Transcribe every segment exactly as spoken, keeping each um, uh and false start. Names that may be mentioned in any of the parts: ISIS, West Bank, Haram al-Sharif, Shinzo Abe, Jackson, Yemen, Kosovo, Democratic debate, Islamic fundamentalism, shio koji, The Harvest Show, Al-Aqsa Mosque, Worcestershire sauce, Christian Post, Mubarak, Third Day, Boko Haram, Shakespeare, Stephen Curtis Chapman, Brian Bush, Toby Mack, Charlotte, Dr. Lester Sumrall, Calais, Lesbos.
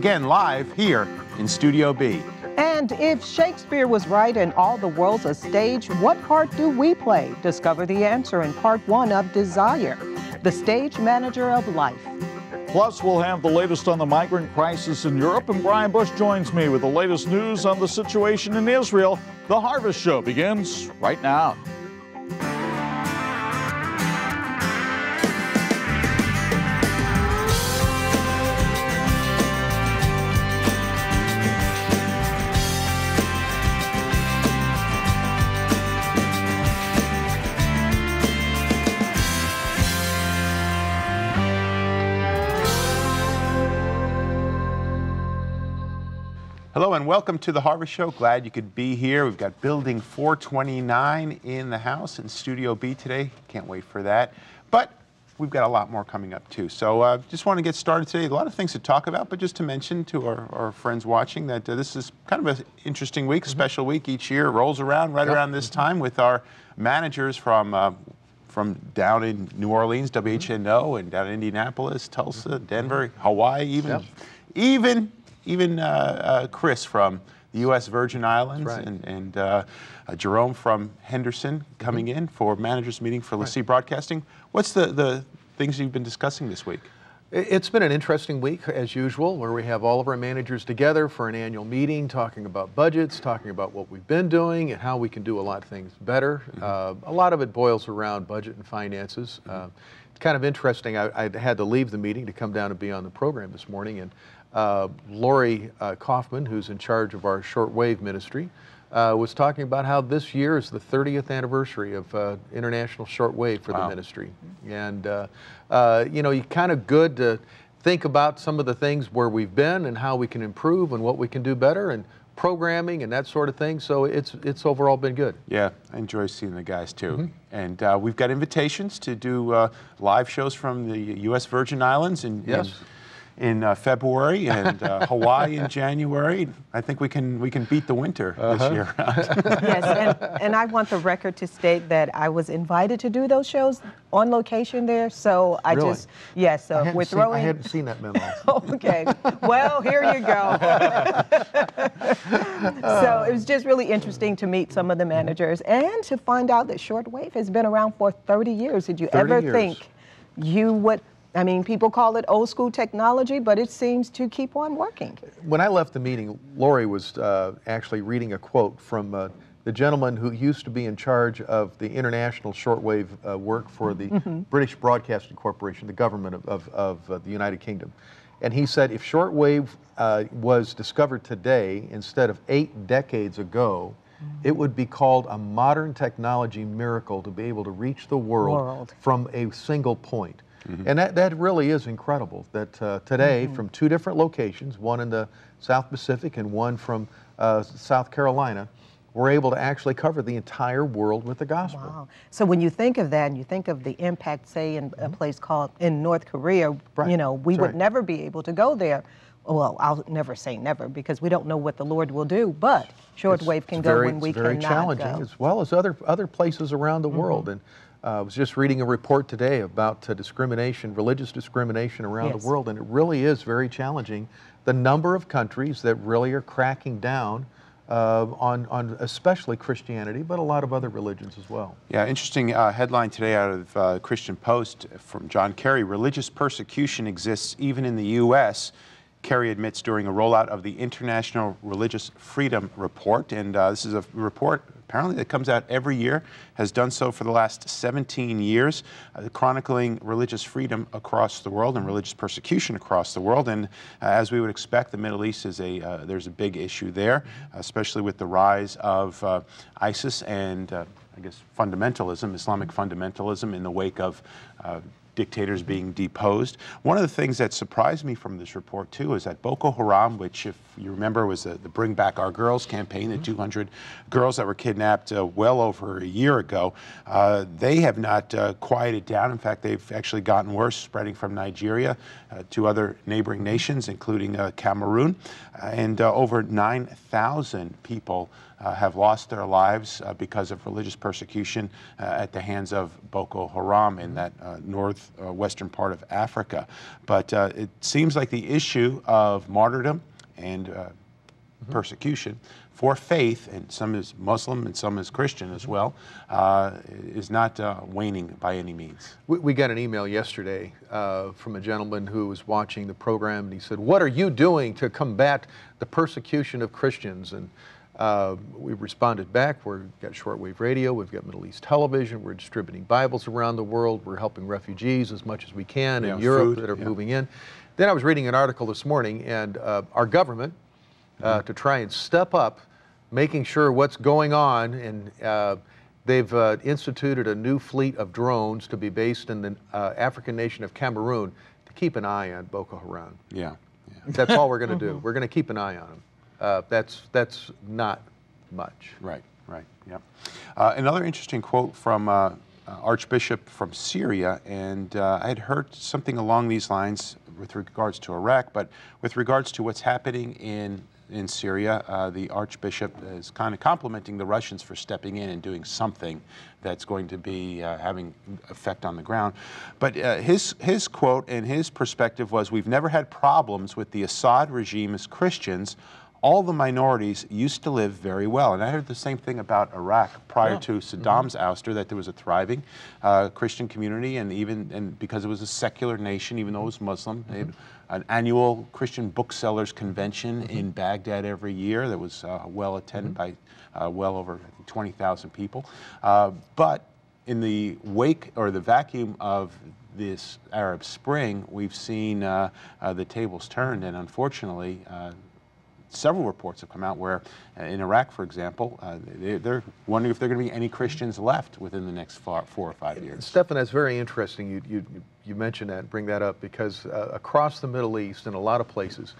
again live here in Studio B. And if Shakespeare was right and all the world's a stage, what part do we play? Discover the answer in part one of Desire, the Stage Manager of Life. Plus, we'll have the latest on the migrant crisis in Europe, and Brian Bush joins me with the latest news on the situation in Israel. The Harvest Show begins right now. Hello and welcome to The Harvest Show. Glad you could be here. We've got Building four twenty-nine in the house in Studio B today. Can't wait for that. But we've got a lot more coming up too. So uh, just want to get started today. A lot of things to talk about, but just to mention to our, our friends watching that uh, this is kind of an interesting week, mm-hmm. special week each year. It rolls around right yep. around this time with our managers from uh, from down in New Orleans, W H N O, and down in Indianapolis, Tulsa, Denver, Hawaii, even, yep. even. Even uh, uh, Chris from the U S Virgin Islands right. and, and uh, uh, Jerome from Henderson coming in for managers meeting for LeSEA right. Broadcasting. What's the, the things you've been discussing this week? It's been an interesting week, as usual, where we have all of our managers together for an annual meeting, talking about budgets, talking about what we've been doing and how we can do a lot of things better. Mm-hmm. uh, a lot of it boils around budget and finances. Mm-hmm. uh, it's kind of interesting. I, I had to leave the meeting to come down and be on the program this morning, and Uh, Lori uh, Kaufman, who's in charge of our shortwave ministry, uh, was talking about how this year is the thirtieth anniversary of uh, International Shortwave for wow. the ministry. And, uh, uh, you know, you're kind of good to think about some of the things where we've been and how we can improve and what we can do better and programming and that sort of thing. So it's, it's overall been good. Yeah, I enjoy seeing the guys too. Mm-hmm. And uh, we've got invitations to do uh, live shows from the U S Virgin Islands. And, yes. And in uh, February and uh, Hawaii in January. I think we can we can beat the winter uh-huh. this year. Yes, and, and I want the record to state that I was invited to do those shows on location there, so I really? just, yes, yeah, so we're seen, throwing... I hadn't seen that memo. Okay, well, here you go. So it was just really interesting to meet some of the managers and to find out that shortwave has been around for thirty years. Did you ever years. think you would... I mean, people call it old school technology, but it seems to keep on working. When I left the meeting, Lori was uh, actually reading a quote from uh, the gentleman who used to be in charge of the international shortwave uh, work for the mm-hmm. British Broadcasting Corporation, the government of, of, of uh, the United Kingdom. And he said, if shortwave uh, was discovered today instead of eight decades ago, it would be called a modern technology miracle to be able to reach the world, world. from a single point. Mm-hmm. And that, that really is incredible that uh, today mm-hmm. from two different locations, one in the South Pacific and one from uh, South Carolina, we're able to actually cover the entire world with the gospel. Wow. So when you think of that and you think of the impact, say, in mm-hmm. a place called in North Korea, right. you know, we That's would right. never be able to go there. Well, I'll never say never because we don't know what the Lord will do, but shortwave can go when we cannot go. It's very challenging as well as other, other places around the mm-hmm. world. And, Uh, I was just reading a report today about uh, discrimination, religious discrimination around yes. the world, and it really is very challenging. The number of countries that really are cracking down uh, on, on especially Christianity, but a lot of other religions as well. Yeah, interesting uh, headline today out of uh, Christian Post from John Kerry. Religious persecution exists even in the U S, Kerry admits during a rollout of the International Religious Freedom Report. And uh, this is a report apparently that comes out every year, has done so for the last seventeen years, uh, chronicling religious freedom across the world and religious persecution across the world. And uh, as we would expect, the Middle East is a, uh, there's a big issue there, especially with the rise of uh, ISIS and uh, I guess fundamentalism, Islamic fundamentalism in the wake of uh, dictators being deposed. One of the things that surprised me from this report, too, is that Boko Haram, which, if you remember, was the, the Bring Back Our Girls campaign, the mm-hmm. two hundred girls that were kidnapped uh, well over a year ago, uh, they have not uh, quieted down. In fact, they've actually gotten worse, spreading from Nigeria uh, to other neighboring nations, including uh, Cameroon. Uh, and uh, over nine thousand people Uh, have lost their lives uh, because of religious persecution uh, at the hands of Boko Haram in that uh, north north uh, western part of Africa. But uh, it seems like the issue of martyrdom and uh, mm-hmm. persecution for faith, and some is Muslim and some is Christian as well, uh, is not uh, waning by any means. We, we got an email yesterday uh, from a gentleman who was watching the program, and he said, "What are you doing to combat the persecution of Christians?" And uh, we responded back. We've got shortwave radio, we've got Middle East television, we're distributing Bibles around the world, we're helping refugees as much as we can yeah, in Europe food, that are yeah. moving in. Then I was reading an article this morning, and uh, our government, uh, mm-hmm. to try and step up making sure what's going on, and uh, they've uh, instituted a new fleet of drones to be based in the uh, African nation of Cameroon to keep an eye on Boko Haram. Yeah, yeah. That's all we're going to do. We're going to keep an eye on them. Uh, that's that's not much. Right, right, yeah. Uh, another interesting quote from uh, Archbishop from Syria, and uh, I had heard something along these lines with regards to Iraq, but with regards to what's happening in in Syria, uh, the Archbishop is kind of complimenting the Russians for stepping in and doing something that's going to be uh, having effect on the ground. But uh, his, his quote and his perspective was, "We've never had problems with the Assad regime as Christians. All the minorities used to live very well." And I heard the same thing about Iraq prior yeah. to Saddam's mm-hmm. ouster, that there was a thriving uh, Christian community, and even and because it was a secular nation, even though it was Muslim, mm-hmm. they had an annual Christian booksellers convention mm-hmm. in Baghdad every year that was uh, well attended mm-hmm. by uh, well over twenty thousand people. Uh, but in the wake or the vacuum of this Arab Spring, we've seen uh, uh, the tables turned, and unfortunately, uh, several reports have come out where, uh, in Iraq, for example, uh, they, they're wondering if there are going to be any Christians left within the next four, four or five years. Stefan, that's very interesting. You, you, you mentioned that and bring that up, because uh, across the Middle East, in a lot of places,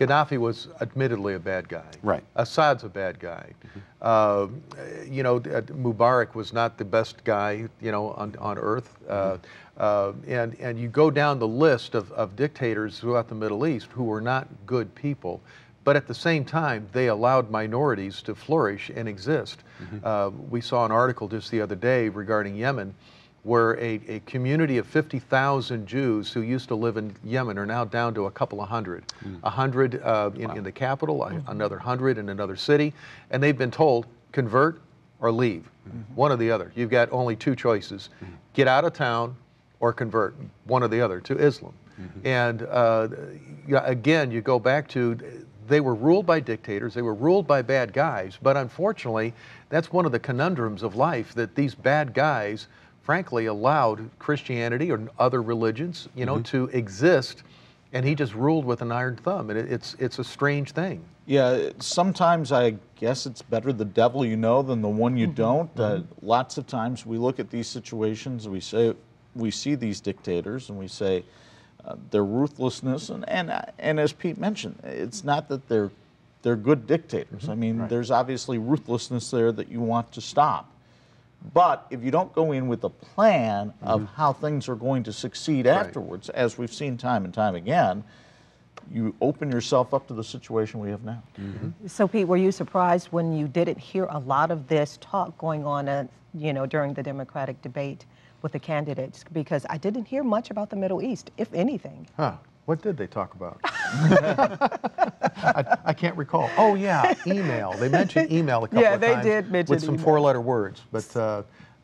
Gaddafi was admittedly a bad guy. Right. Assad's a bad guy. Mm-hmm. uh, you know, Mubarak was not the best guy, you know, on, on earth. Mm-hmm. uh, uh, and, and you go down the list of, of dictators throughout the Middle East who were not good people. But at the same time, they allowed minorities to flourish and exist. Mm-hmm. uh, we saw an article just the other day regarding Yemen, where a, a community of fifty thousand Jews who used to live in Yemen are now down to a couple of hundred. Mm-hmm. A hundred uh, in, wow. in the capital, mm-hmm. another hundred in another city, and they've been told, convert or leave, mm-hmm. one or the other. You've got only two choices, mm-hmm. get out of town or convert, one or the other, to Islam. Mm-hmm. And uh, again, you go back to, they were ruled by dictators, they were ruled by bad guys, but unfortunately, that's one of the conundrums of life, that these bad guys, frankly, allowed Christianity or other religions, you know, mm-hmm. to exist, and he just ruled with an iron thumb, and it's, it's a strange thing. Yeah, sometimes I guess it's better the devil you know than the one you mm-hmm. don't. Mm-hmm. Uh, lots of times we look at these situations, we say, we see these dictators, and we say, Uh, their ruthlessness, and, and and as Pete mentioned, it's not that they're they're good dictators. Mm-hmm. I mean, right. there's obviously ruthlessness there that you want to stop. But if you don't go in with a plan mm-hmm. of how things are going to succeed right. afterwards, as we've seen time and time again, you open yourself up to the situation we have now. Mm-hmm. So, Pete, were you surprised when you didn't hear a lot of this talk going on, uh, you know, during the Democratic debate with the candidates, because I didn't hear much about the Middle East, if anything. Huh. What did they talk about? I, I can't recall. Oh, yeah, email. They mentioned email a couple yeah, of times. Yeah, they did mention with some four-letter words. But, uh,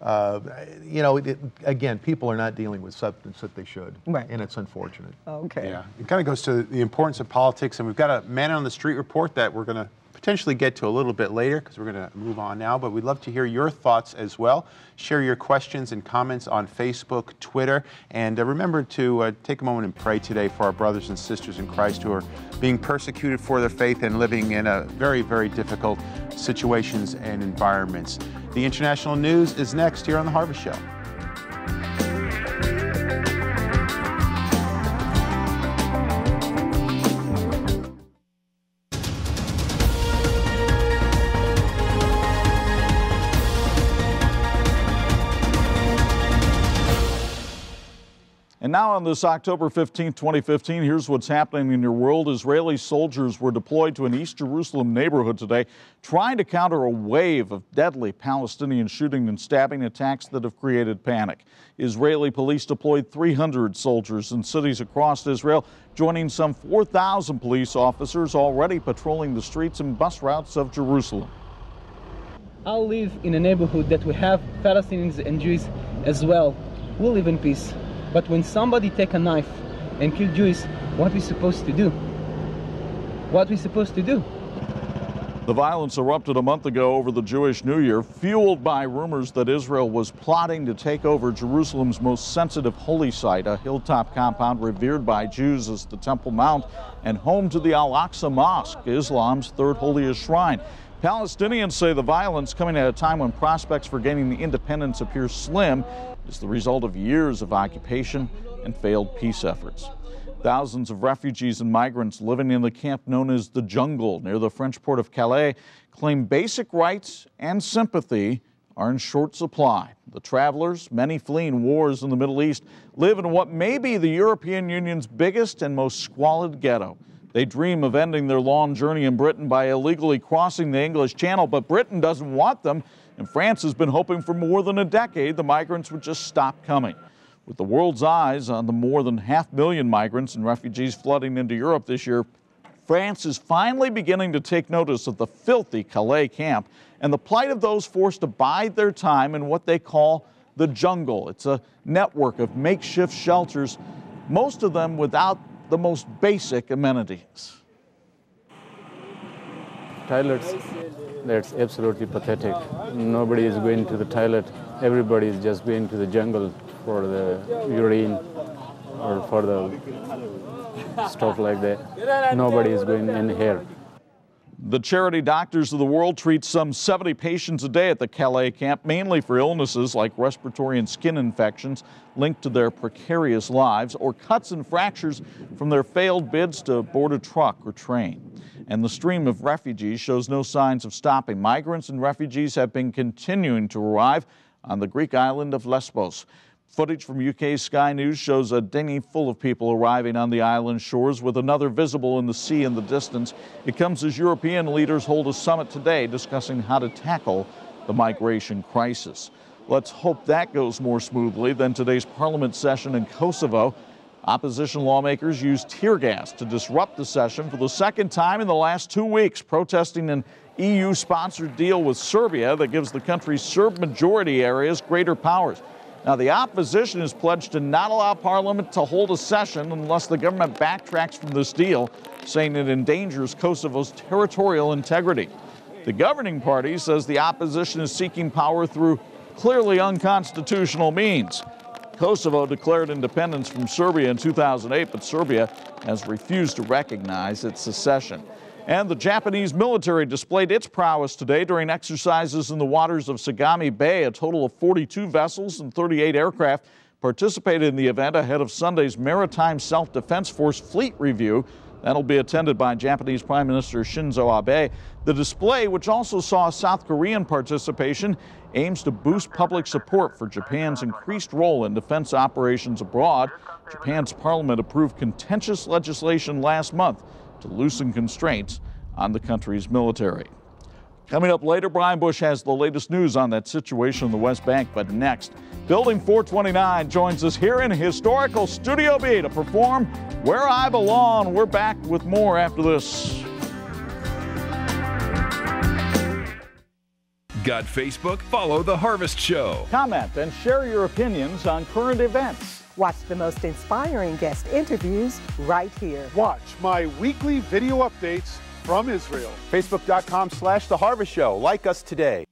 uh, you know, it, again, people are not dealing with substance that they should. Right. And it's unfortunate. Okay. Yeah. It kind of goes to the importance of politics, and we've got a man on the street report that we're going to potentially get to a little bit later, because we're going to move on now, but we'd love to hear your thoughts as well. Share your questions and comments on Facebook, Twitter, and uh, remember to uh, take a moment and pray today for our brothers and sisters in Christ who are being persecuted for their faith and living in a very, very difficult situations and environments. The international news is next here on The Harvest Show. And now on this October fifteenth, twenty fifteen, here's what's happening in your world. Israeli soldiers were deployed to an East Jerusalem neighborhood today, trying to counter a wave of deadly Palestinian shooting and stabbing attacks that have created panic. Israeli police deployed three hundred soldiers in cities across Israel, joining some four thousand police officers already patrolling the streets and bus routes of Jerusalem. I live in a neighborhood that we have Palestinians and Jews as well. We live in peace. But when somebody take a knife and kill Jews, what are we supposed to do? What are we supposed to do? The violence erupted a month ago over the Jewish New Year, fueled by rumors that Israel was plotting to take over Jerusalem's most sensitive holy site, a hilltop compound revered by Jews as the Temple Mount and home to the Al-Aqsa Mosque, Islam's third holiest shrine. Palestinians say the violence, coming at a time when prospects for gaining the independence appear slim, is the result of years of occupation and failed peace efforts. Thousands of refugees and migrants living in the camp known as the Jungle near the French port of Calais claim basic rights and sympathy are in short supply. The travelers, many fleeing wars in the Middle East, live in what may be the European Union's biggest and most squalid ghetto. They dream of ending their long journey in Britain by illegally crossing the English Channel, but Britain doesn't want them, and France has been hoping for more than a decade the migrants would just stop coming. With the world's eyes on the more than half million migrants and refugees flooding into Europe this year, France is finally beginning to take notice of the filthy Calais camp and the plight of those forced to bide their time in what they call the Jungle. It's a network of makeshift shelters, most of them without the most basic amenities. Toilets, that's absolutely pathetic. Nobody is going to the toilet. Everybody is just going to the jungle for the urine or for the stuff like that. Nobody is going in here. The charity Doctors of the World treats some seventy patients a day at the Calais camp, mainly for illnesses like respiratory and skin infections linked to their precarious lives or cuts and fractures from their failed bids to board a truck or train. And the stream of refugees shows no signs of stopping. Migrants and refugees have been continuing to arrive on the Greek island of Lesbos. Footage from U K Sky News shows a dinghy full of people arriving on the island shores, with another visible in the sea in the distance. It comes as European leaders hold a summit today discussing how to tackle the migration crisis. Let's hope that goes more smoothly than today's parliament session in Kosovo. Opposition lawmakers used tear gas to disrupt the session for the second time in the last two weeks, protesting an E U-sponsored deal with Serbia that gives the country's Serb-majority areas greater powers. Now, the opposition has pledged to not allow Parliament to hold a session unless the government backtracks from this deal, saying it endangers Kosovo's territorial integrity. The governing party says the opposition is seeking power through clearly unconstitutional means. Kosovo declared independence from Serbia in two thousand eight, but Serbia has refused to recognize its secession. And the Japanese military displayed its prowess today during exercises in the waters of Sagami Bay. A total of forty-two vessels and thirty-eight aircraft participated in the event ahead of Sunday's Maritime Self-Defense Force Fleet Review. That'll be attended by Japanese Prime Minister Shinzo Abe. The display, which also saw South Korean participation, aims to boost public support for Japan's increased role in defense operations abroad. Japan's parliament approved contentious legislation last month to loosen constraints on the country's military. Coming up later, Brian Bush has the latest news on that situation in the West Bank. But next, Building four twenty-nine joins us here in historical Studio B to perform Where I Belong. We're back with more after this. Got Facebook? Follow The Harvest Show. Comment and share your opinions on current events. Watch the most inspiring guest interviews right here. Watch my weekly video updates from Israel. Facebook.com slash The Harvest Show. Like us today.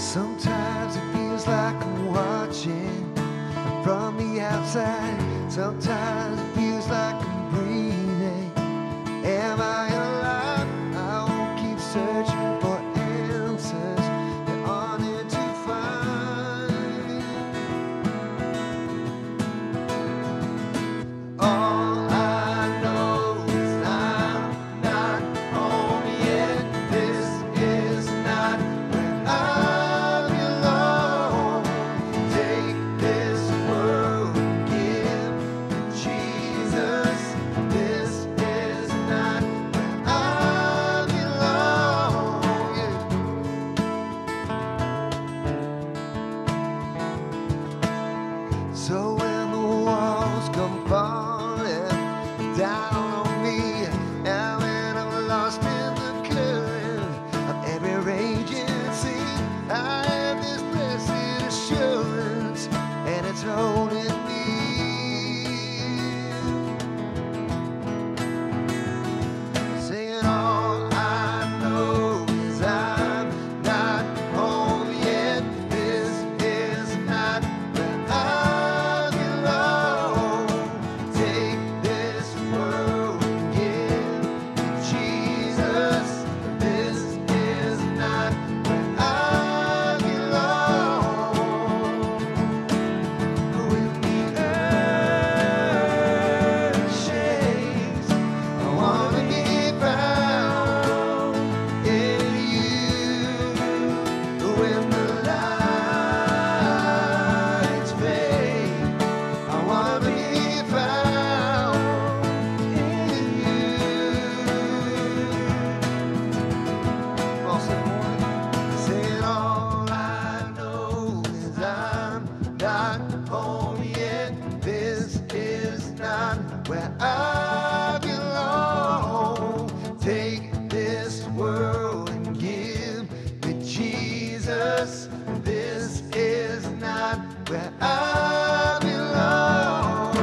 Sometimes it feels like I'm watching from the outside. Sometimes it feels like I'm breathing. Am I alive? I won't keep searching for answers that aren't here to find. All I world and give me Jesus. This is not where I belong.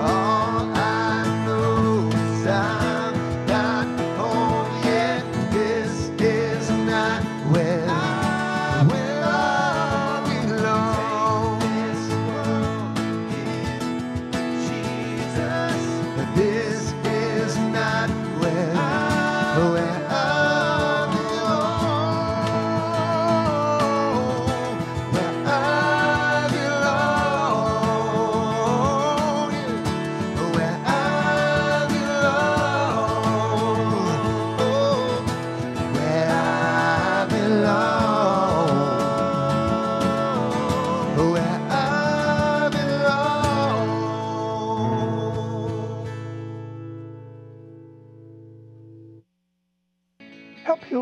All I know is I'm not home yet. This is not where I, where I belong. This world is Jesus. This is not where I, where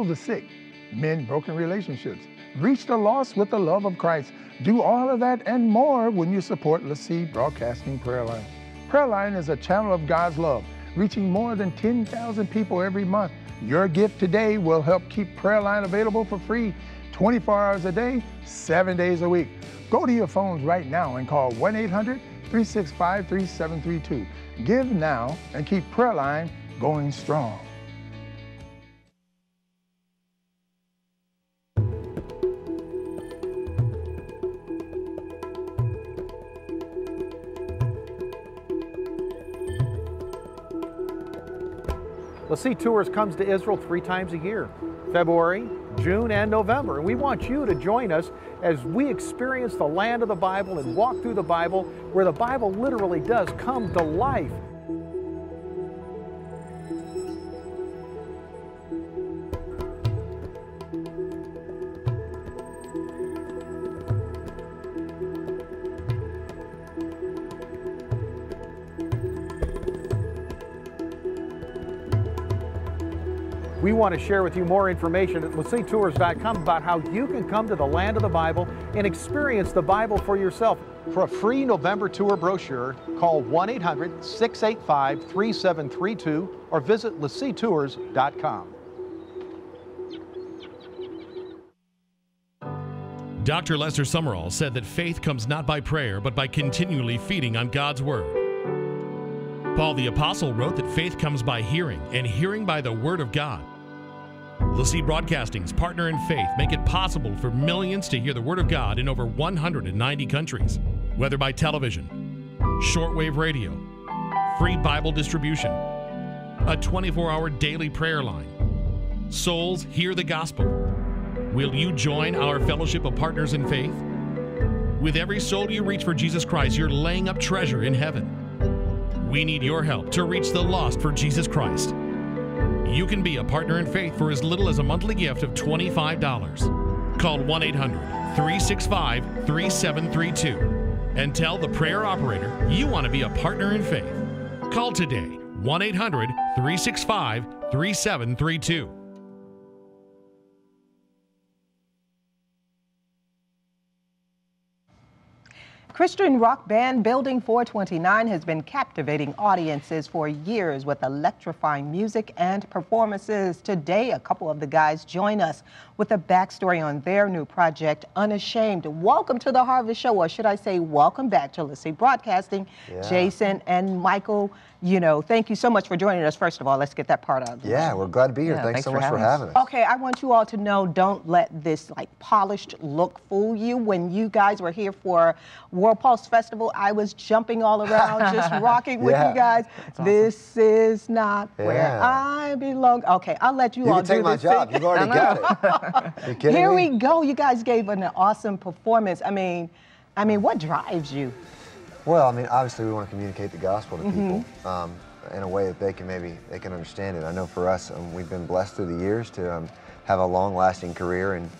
the sick, mend broken relationships, reach the lost with the love of Christ. Do all of that and more when you support LeSEA Broadcasting Prayer Line. Prayer Line is a channel of God's love, reaching more than ten thousand people every month. Your gift today will help keep Prayer Line available for free twenty-four hours a day, seven days a week. Go to your phones right now and call one eight hundred, three six five, three seven three two. Give now and keep Prayer Line going strong. LeSEA Tours comes to Israel three times a year, February, June, and November. And we want you to join us as we experience the land of the Bible and walk through the Bible, where the Bible literally does come to life. We want to share with you more information at lesea tours dot com about how you can come to the land of the Bible and experience the Bible for yourself. For a free November tour brochure, call one eight hundred, six eight five, three seven three two or visit lesea tours dot com. Doctor Lester Sumrall said that faith comes not by prayer, but by continually feeding on God's Word. Paul the Apostle wrote that faith comes by hearing, and hearing by the Word of God. LeSEA Broadcasting's Partner in Faith make it possible for millions to hear the Word of God in over one hundred ninety countries, whether by television, shortwave radio, free Bible distribution, a twenty-four hour daily prayer line. Souls hear the gospel. Will you join our fellowship of partners in faith? With every soul you reach for Jesus Christ, you're laying up treasure in heaven. We need your help to reach the lost for Jesus Christ. You can be a partner in faith for as little as a monthly gift of twenty-five dollars. Call one eight hundred, three six five, three seven three two and tell the prayer operator you want to be a partner in faith. Call today, one eight hundred, three six five, three seven three two. Christian rock band Building four twenty-nine has been captivating audiences for years with electrifying music and performances. Today, a couple of the guys join us with a backstory on their new project, Unashamed. Welcome to the Harvest Show, or should I say welcome back to LeSEA Broadcasting. Yeah. Jason and Michael, you know, thank you so much for joining us. First of all, let's get that part out of the way. Yeah, we're glad to be here. Yeah, thanks, thanks so much for having us. Okay, I want you all to know, don't let this, like, polished look fool you. When you guys were here for World Pulse Festival, I was jumping all around, just rocking yeah. with you guys. Awesome. This is not yeah. where I belong. Okay, I'll let you, you all can do take my this job. Thing. You've already got it. You kidding Here me? We go. You guys gave an awesome performance. I mean, I mean, what drives you? Well, I mean, obviously we want to communicate the gospel to people mm-hmm. um, in a way that they can maybe they can understand it. I know for us, um, we've been blessed through the years to um, have a long-lasting career and.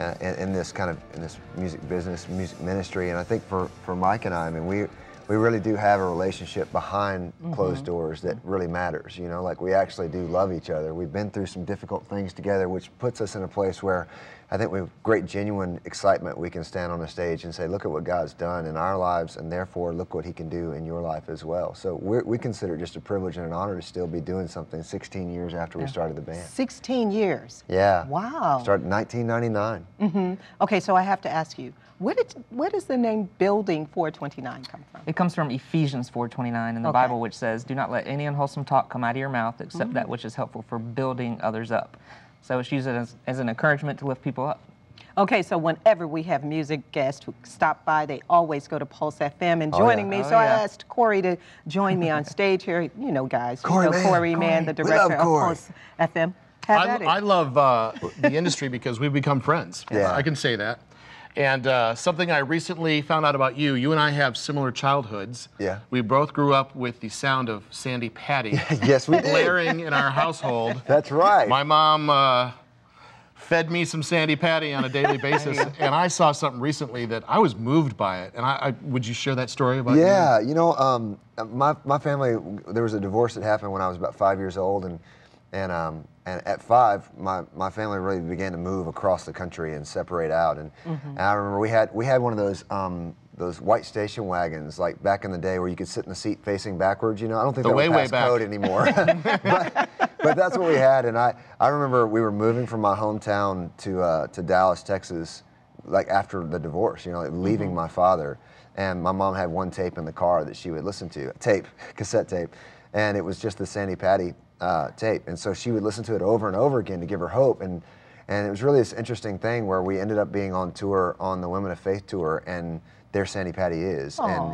Uh, in, in this kind of in this music business, music ministry, and I think for for Mike and I, I mean, we we really do have a relationship behind mm-hmm. closed doors that really matters. You know, like we actually do love each other. We've been through some difficult things together, which puts us in a place where I think with great genuine excitement we can stand on a stage and say, look at what God's done in our lives, and therefore look what he can do in your life as well. So we're, we consider it just a privilege and an honor to still be doing something sixteen years after we started the band. sixteen years? Yeah. Wow. Started in nineteen ninety-nine. Mm-hmm. Okay, so I have to ask you, where, did, where does the name Building four twenty-nine come from? It comes from Ephesians four twenty-nine in the okay. Bible, which says, do not let any unwholesome talk come out of your mouth except mm. that which is helpful for building others up. So it's used as, as an encouragement to lift people up. Okay, so whenever we have music guests who stop by, they always go to Pulse F M and joining oh, yeah. me. Oh, so yeah. I asked Corey to join me on stage here. You know, guys, Corey, you know, man. Corey Mann, the director of Pulse F M. Have I, at it. I love uh, the industry because we've become friends. Yeah. I can say that. And uh, something I recently found out about you, you and I have similar childhoods. Yeah. We both grew up with the sound of Sandy Patty. Yes, we did. Blaring in our household. That's right. My mom uh, fed me some Sandy Patty on a daily basis, and I saw something recently that I was moved by it. And I, I would you share that story about yeah, you? Yeah, you know, um, my, my family, there was a divorce that happened when I was about five years old, and, and, um, And at five, my, my family really began to move across the country and separate out. And, mm-hmm. and I remember we had we had one of those um, those white station wagons, like back in the day, where you could sit in the seat facing backwards. You know, I don't think the that way, would pass code anymore. but, but that's what we had. And I I remember we were moving from my hometown to uh, to Dallas, Texas, like after the divorce. You know, like leaving mm-hmm. my father, and my mom had one tape in the car that she would listen to, tape, cassette tape, and it was just the Sandy Patty Uh, tape, and so she would listen to it over and over again to give her hope, and and it was really this interesting thing where we ended up being on tour on the Women of Faith tour, and there Sandy Patty is, Aww. and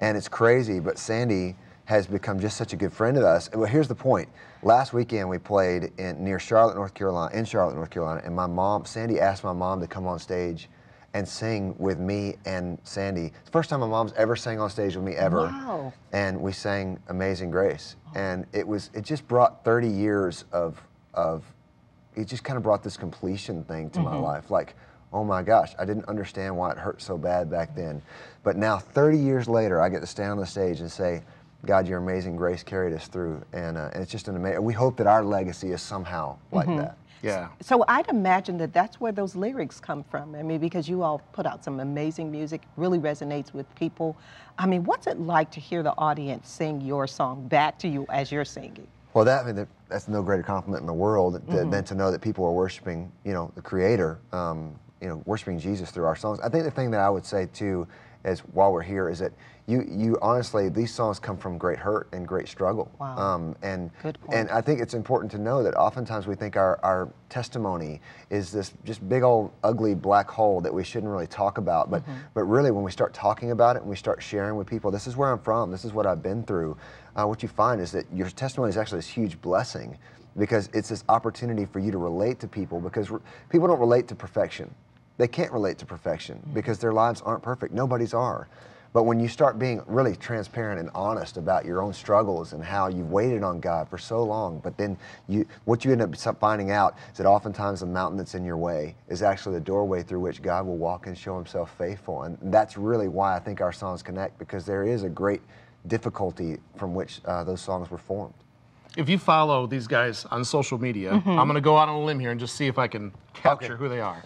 and it's crazy, but Sandy has become just such a good friend of us. Well, here's the point: last weekend we played in near Charlotte, North Carolina, in Charlotte, North Carolina, and my mom, Sandy, asked my mom to come on stage and sing with me and Sandy. It's the first time my mom's ever sang on stage with me ever. Wow. And we sang Amazing Grace. Oh. And it was, it just brought thirty years of, of it just kind of brought this completion thing to mm-hmm. my life. Like, oh my gosh, I didn't understand why it hurt so bad back then. But now thirty years later, I get to stand on the stage and say, God, your amazing grace carried us through. And, uh, and it's just an amazing, we hope that our legacy is somehow like mm-hmm. that. Yeah. So I'd imagine that that's where those lyrics come from. I mean, because you all put out some amazing music, really resonates with people. I mean, what's it like to hear the audience sing your song back to you as you're singing? Well, that, I mean, that's no greater compliment in the world mm-hmm. than, than to know that people are worshiping, you know, the Creator, um, you know, worshiping Jesus through our songs. I think the thing that I would say too, as while we're here, is that you you honestly, these songs come from great hurt and great struggle. Wow. Um, and Good point. And I think it's important to know that oftentimes we think our, our testimony is this just big old ugly black hole that we shouldn't really talk about. But mm-hmm. but really, when we start talking about it and we start sharing with people, this is where I'm from, this is what I've been through, uh, what you find is that your testimony is actually this huge blessing, because it's this opportunity for you to relate to people, because re- people don't relate to perfection. They can't relate to perfection because their lives aren't perfect. Nobody's are. But when you start being really transparent and honest about your own struggles and how you've waited on God for so long, but then you, what you end up finding out is that oftentimes the mountain that's in your way is actually the doorway through which God will walk and show himself faithful. And that's really why I think our songs connect, because there is a great difficulty from which uh, those songs were formed. If you follow these guys on social media, mm-hmm. I'm going to go out on a limb here and just see if I can capture okay. who they are.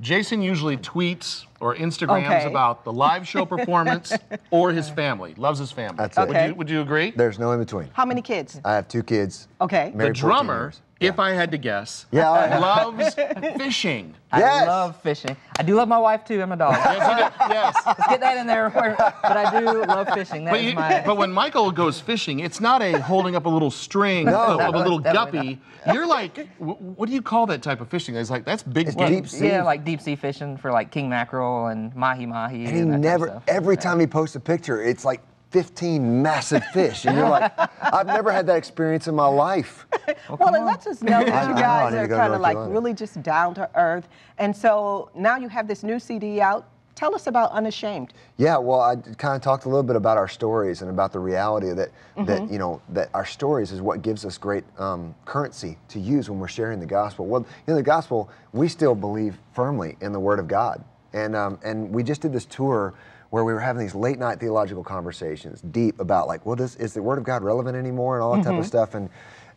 Jason usually tweets or Instagrams okay. about the live show performance or his family. Loves his family. That's it. Would you, would you agree? There's no in between. How many kids? I have two kids. Okay. The drummer, if yeah. I had to guess, yeah, I loves fishing. Yes. I love fishing. I do love my wife too. I'm a dog. Yes, you do. Yes. Let's get that in there. But I do love fishing. That but, you, is my... but when Michael goes fishing, it's not a holding up a little string no, of, of a little guppy. Not. You're like, what do you call that type of fishing? It's like that's big. It's deep sea. Yeah, like deep sea fishing for like king mackerel and mahi mahi. And he and that never. Type of stuff. Every yeah. time he posts a picture, it's like fifteen massive fish, and you're like, I've never had that experience in my life. Well, well it lets us know that you guys are kind of like really just down to earth. And so now you have this new C D out. Tell us about Unashamed. Yeah, well, I kind of talked a little bit about our stories and about the reality that mm-hmm. that you know that our stories is what gives us great um, currency to use when we're sharing the gospel. Well, in the gospel, we still believe firmly in the Word of God, and um, and we just did this tour where we were having these late night theological conversations, deep, about like, well, this, is the Word of God relevant anymore, and all that mm-hmm. type of stuff. And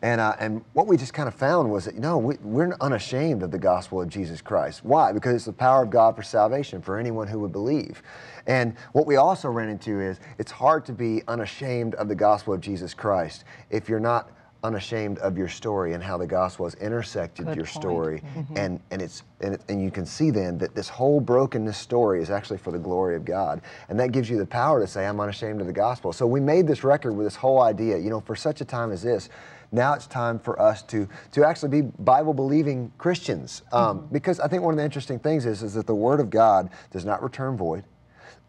and uh, and what we just kind of found was that, you know, we, we're unashamed of the gospel of Jesus Christ. Why? Because it's the power of God for salvation for anyone who would believe. And what we also ran into is it's hard to be unashamed of the gospel of Jesus Christ if you're not unashamed of your story and how the gospel has intersected Good your point. Story, mm-hmm. and and it's and, and you can see then that this whole brokenness story is actually for the glory of God, and that gives you the power to say, I'm unashamed of the gospel. So we made this record with this whole idea, you know, for such a time as this. Now it's time for us to to actually be Bible-believing Christians, um, mm-hmm. because I think one of the interesting things is is that the Word of God does not return void.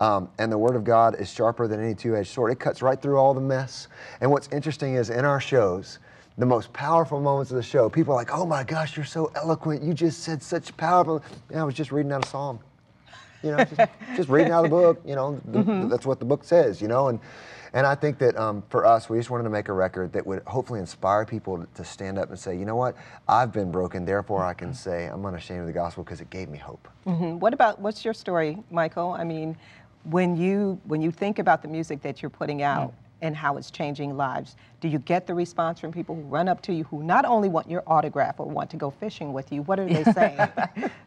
Um, and the Word of God is sharper than any two-edged sword. It cuts right through all the mess. And what's interesting is in our shows, the most powerful moments of the show, people are like, oh my gosh, you're so eloquent. You just said such powerful. And I was just reading out a psalm. You know, just, just reading out of the book. You know, the, mm-hmm. that's what the book says, you know. And, and I think that um, for us, we just wanted to make a record that would hopefully inspire people to stand up and say, you know what, I've been broken, therefore I can say I'm unashamed of the gospel because it gave me hope. Mm-hmm. What about, what's your story, Michael? I mean, When you, when you think about the music that you're putting out mm. and how it's changing lives, do you get the response from people who run up to you who not only want your autograph or want to go fishing with you? What are they saying?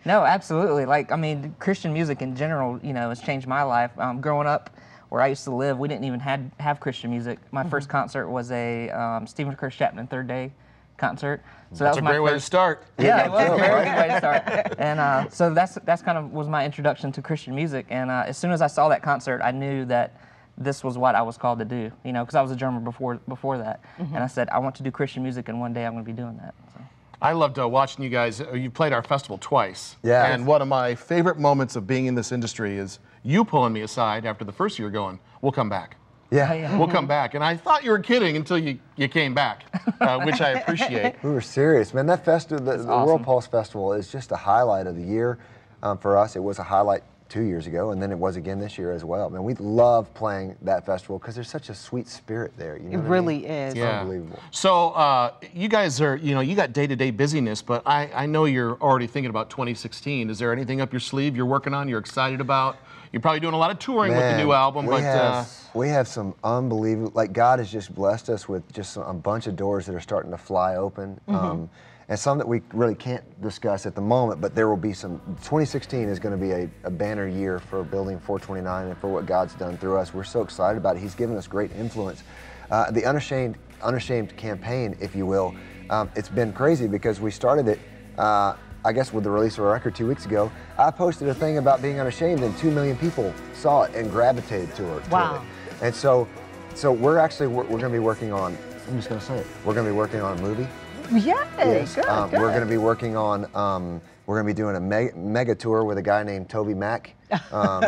No, absolutely. Like, I mean, Christian music in general, you know, has changed my life. Um, growing up where I used to live, we didn't even had, have Christian music. My mm-hmm. first concert was a um, Stephen Curtis Chapman Third Day concert. So that's that was a my great first... way to start. Yeah, it was a very good way to start. And uh, so that's that's kind of was my introduction to Christian music. And uh, as soon as I saw that concert, I knew that this was what I was called to do. You know, because I was a drummer before before that, mm-hmm. and I said I want to do Christian music, and one day I'm going to be doing that. So. I loved uh, watching you guys. You played our festival twice. Yeah. And one of my favorite moments of being in this industry is you pulling me aside after the first year, going, "We'll come back." Yeah. Oh, yeah, we'll come back. And I thought you were kidding until you, you came back, uh, which I appreciate. We were serious, man. That festival, the, awesome. the World Pulse Festival is just a highlight of the year um, for us. It was a highlight two years ago, and then it was again this year as well. Man, we love playing that festival because there's such a sweet spirit there. You know, it really I mean? Is. Yeah. Unbelievable. So uh, you guys are, you know, you got day-to-day busyness, but I, I know you're already thinking about twenty sixteen. Is there anything up your sleeve you're working on, you're excited about? You're probably doing a lot of touring Man, with the new album, but... Have, uh, we have some unbelievable... Like, God has just blessed us with just some, a bunch of doors that are starting to fly open. Mm-hmm. um, and some that we really can't discuss at the moment, but there will be some... twenty sixteen is going to be a, a banner year for Building four twenty-nine and for what God's done through us. We're so excited about it. He's given us great influence. Uh, the Unashamed, Unashamed campaign, if you will, um, it's been crazy because we started it... Uh, I guess with the release of our record two weeks ago, I posted a thing about being unashamed, and two million people saw it and gravitated to it. Wow! And so, so we're actually we're, we're going to be working on. I'm just going to say it. We're going to be working on a movie. Yeah, yes. good, um, good. We're going to be working on. Um, we're going to be doing a me mega tour with a guy named Toby Mack. Um,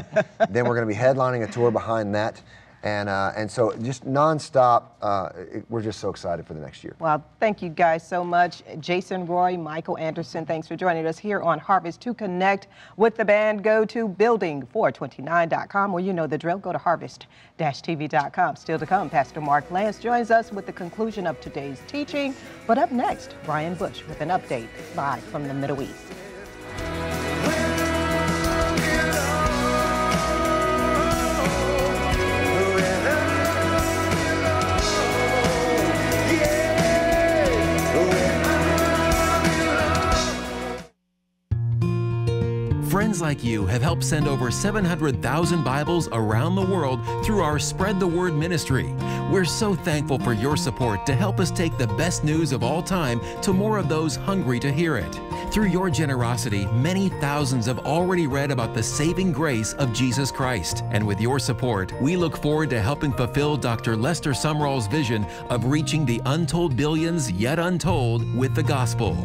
then we're going to be headlining a tour behind that. And, uh, and so just nonstop, uh, it, we're just so excited for the next year. Well, thank you guys so much. Jason Roy, Michael Anderson, thanks for joining us here on Harvest. To connect with the band, go to building four twenty-nine dot com, or you know the drill, go to harvest dash t v dot com. Still to come, Pastor Mark Lance joins us with the conclusion of today's teaching. But up next, Brian Bush with an update live from the Middle East. Friends like you have helped send over seven hundred thousand Bibles around the world through our Spread the Word ministry. We're so thankful for your support to help us take the best news of all time to more of those hungry to hear it. Through your generosity, many thousands have already read about the saving grace of Jesus Christ. And with your support, we look forward to helping fulfill Doctor Lester Sumrall's vision of reaching the untold billions yet untold with the gospel.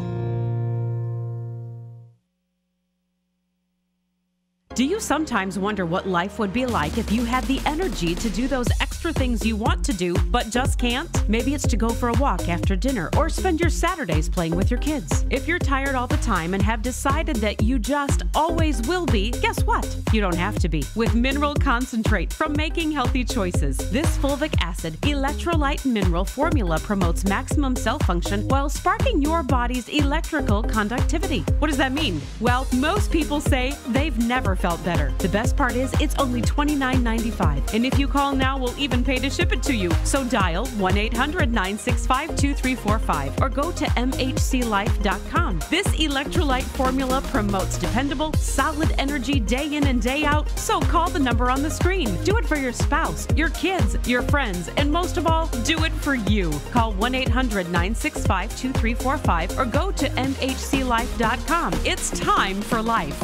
Do you sometimes wonder what life would be like if you had the energy to do those extra extra things you want to do but just can't? Maybe it's to go for a walk after dinner or spend your Saturdays playing with your kids. If you're tired all the time and have decided that you just always will be, guess what? You don't have to be. With mineral concentrate from Making Healthy Choices, this fulvic acid electrolyte mineral formula promotes maximum cell function while sparking your body's electrical conductivity. What does that mean? Well, most people say they've never felt better. The best part is it's only twenty-nine ninety-five, and if you call now, we'll even pay to ship it to you. So dial one eight hundred nine six five two three four five or go to m h c life dot com. This electrolyte formula promotes dependable, solid energy day in and day out, so call the number on the screen. Do it for your spouse, your kids, your friends, and most of all, do it for you. Call one eight hundred nine six five two three four five or go to m h c life dot com. It's time for life.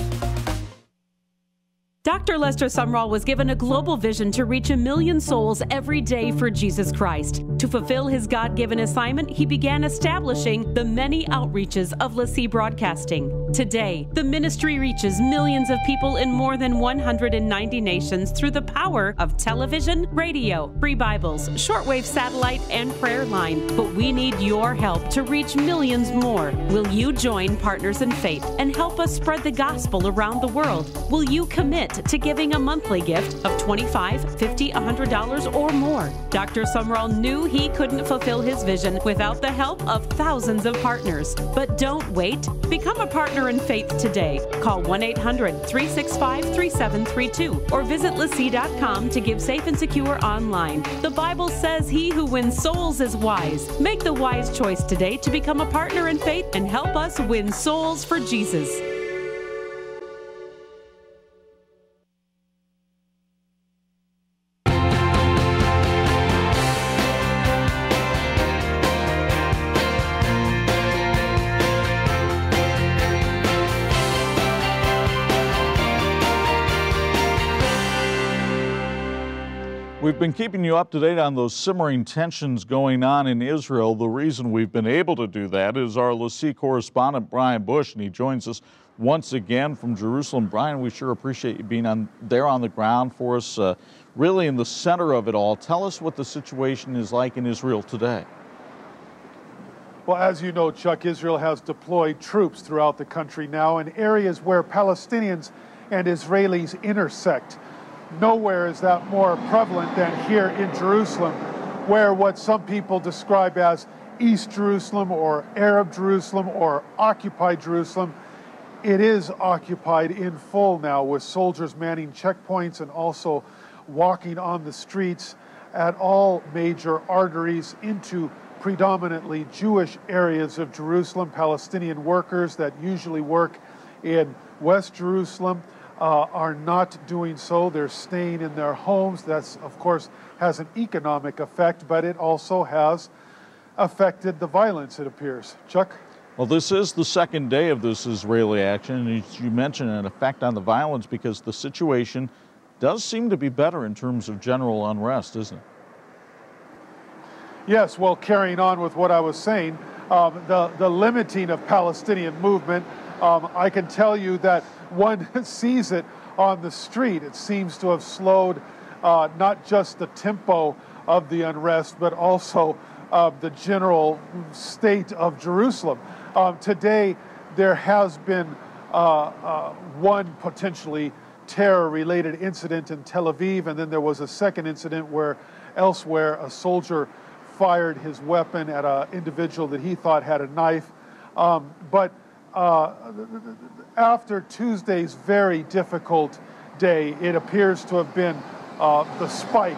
Doctor Lester Sumrall was given a global vision to reach a million souls every day for Jesus Christ. To fulfill his God-given assignment, he began establishing the many outreaches of LeSEA Broadcasting. Today, the ministry reaches millions of people in more than one hundred ninety nations through the power of television, radio, free Bibles, shortwave satellite, and prayer line. But we need your help to reach millions more. Will you join Partners in Faith and help us spread the gospel around the world? Will you commit to giving a monthly gift of twenty-five dollars, fifty dollars, one hundred dollars, or more? Doctor Sumrall knew he couldn't fulfill his vision without the help of thousands of partners. But don't wait. Become a partner in faith today. Call one eight hundred three six five three seven three two or visit lesea dot com to give safe and secure online. The Bible says he who wins souls is wise. Make the wise choice today to become a partner in faith and help us win souls for Jesus. We've been keeping you up to date on those simmering tensions going on in Israel. The reason we've been able to do that is our LeSEA correspondent, Brian Bush, and he joins us once again from Jerusalem. Brian, we sure appreciate you being on, there on the ground for us, uh, really in the center of it all. Tell us what the situation is like in Israel today. Well, as you know, Chuck, Israel has deployed troops throughout the country now in areas where Palestinians and Israelis intersect. Nowhere is that more prevalent than here in Jerusalem, where what some people describe as East Jerusalem or Arab Jerusalem or occupied Jerusalem, it is occupied in full now, with soldiers manning checkpoints and also walking on the streets at all major arteries into predominantly Jewish areas of Jerusalem. Palestinian workers that usually work in West Jerusalem Uh, are not doing so. They're staying in their homes. That's, of course, has an economic effect, but it also has affected the violence, it appears. Chuck? Well, this is the second day of this Israeli action, and as you mentioned, an effect on the violence, because the situation does seem to be better in terms of general unrest, isn't it? Yes, well, carrying on with what I was saying, um, the, the limiting of Palestinian movement, um, I can tell you that one sees it on the street. It seems to have slowed uh, not just the tempo of the unrest, but also uh, the general state of Jerusalem. Um, today, there has been uh, uh, one potentially terror-related incident in Tel Aviv, and then there was a second incident where elsewhere a soldier fired his weapon at an individual that he thought had a knife. Um, but Uh, after Tuesday's very difficult day, it appears to have been uh, the spike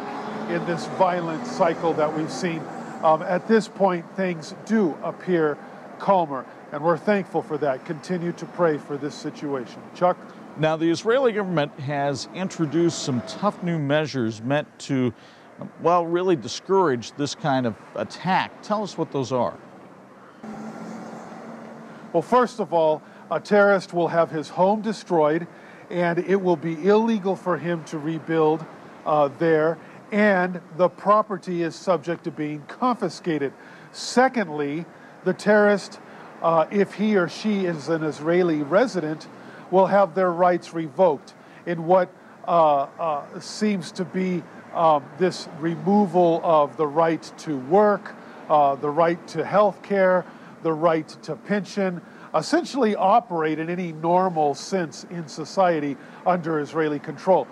in this violent cycle that we've seen. Um, at this point, things do appear calmer, and we're thankful for that. Continue to pray for this situation. Chuck? Now, the Israeli government has introduced some tough new measures meant to, well, really discourage this kind of attack. Tell us what those are. Well, first of all, a terrorist will have his home destroyed, and it will be illegal for him to rebuild uh, there, and the property is subject to being confiscated. Secondly, the terrorist, uh, if he or she is an Israeli resident, will have their rights revoked in what uh, uh, seems to be um, this removal of the right to work, uh, the right to health care, the right to pension, essentially operate in any normal sense in society under Israeli control.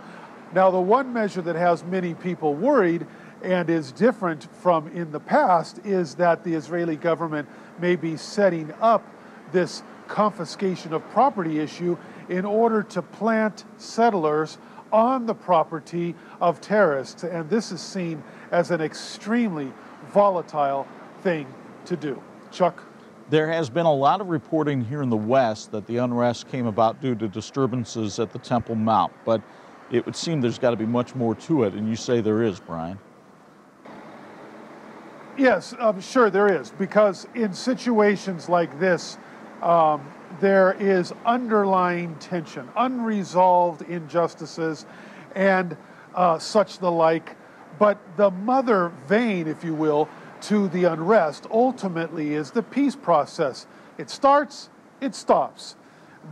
Now, the one measure that has many people worried and is different from in the past is that the Israeli government may be setting up this confiscation of property issue in order to plant settlers on the property of terrorists. And this is seen as an extremely volatile thing to do. Chuck? There has been a lot of reporting here in the West that the unrest came about due to disturbances at the Temple Mount, but it would seem there's got to be much more to it, and you say there is, Brian. Yes, I'm sure there is, because in situations like this, um, there is underlying tension, unresolved injustices, and uh, such the like. But the mother vein, if you will, to the unrest ultimately is the peace process. It starts, it stops.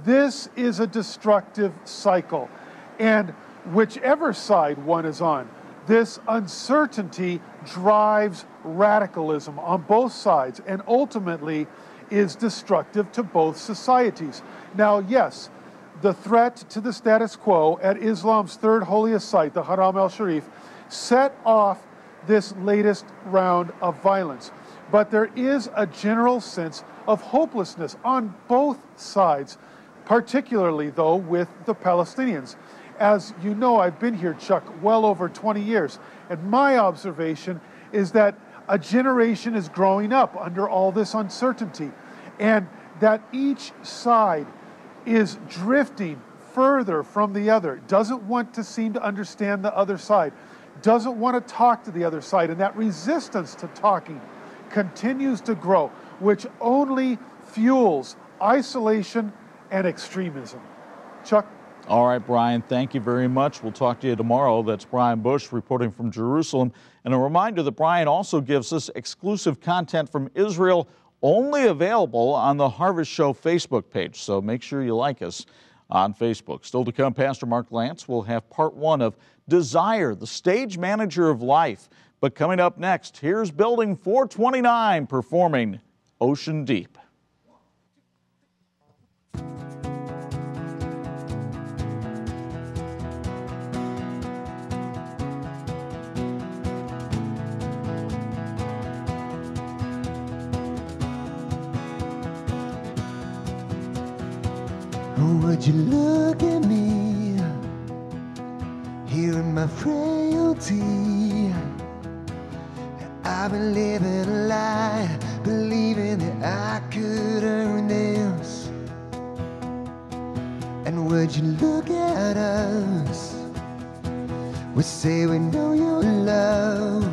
This is a destructive cycle. And whichever side one is on, this uncertainty drives radicalism on both sides and ultimately is destructive to both societies. Now, yes, the threat to the status quo at Islam's third holiest site, the Haram al-Sharif, set off this latest round of violence. But there is a general sense of hopelessness on both sides, particularly, though, with the Palestinians. As you know, I've been here, Chuck, well over twenty years, and my observation is that a generation is growing up under all this uncertainty, and that each side is drifting further from the other, doesn't want to seem to understand the other side, doesn't want to talk to the other side, and that resistance to talking continues to grow, which only fuels isolation and extremism. Chuck? All right, Brian, thank you very much. We'll talk to you tomorrow. That's Brian Bush reporting from Jerusalem. And a reminder that Brian also gives us exclusive content from Israel, only available on the Harvest Show Facebook page. So make sure you like us on Facebook. Still to come, Pastor Mark Lance will have part one of Desire, the Stage Manager of Life. But coming up next, here's Building four twenty-nine performing Ocean Deep. Would you look at me, hearing my frailty? I've been living a lie, believing that I could earn this. And would you look at us? We say we know your love,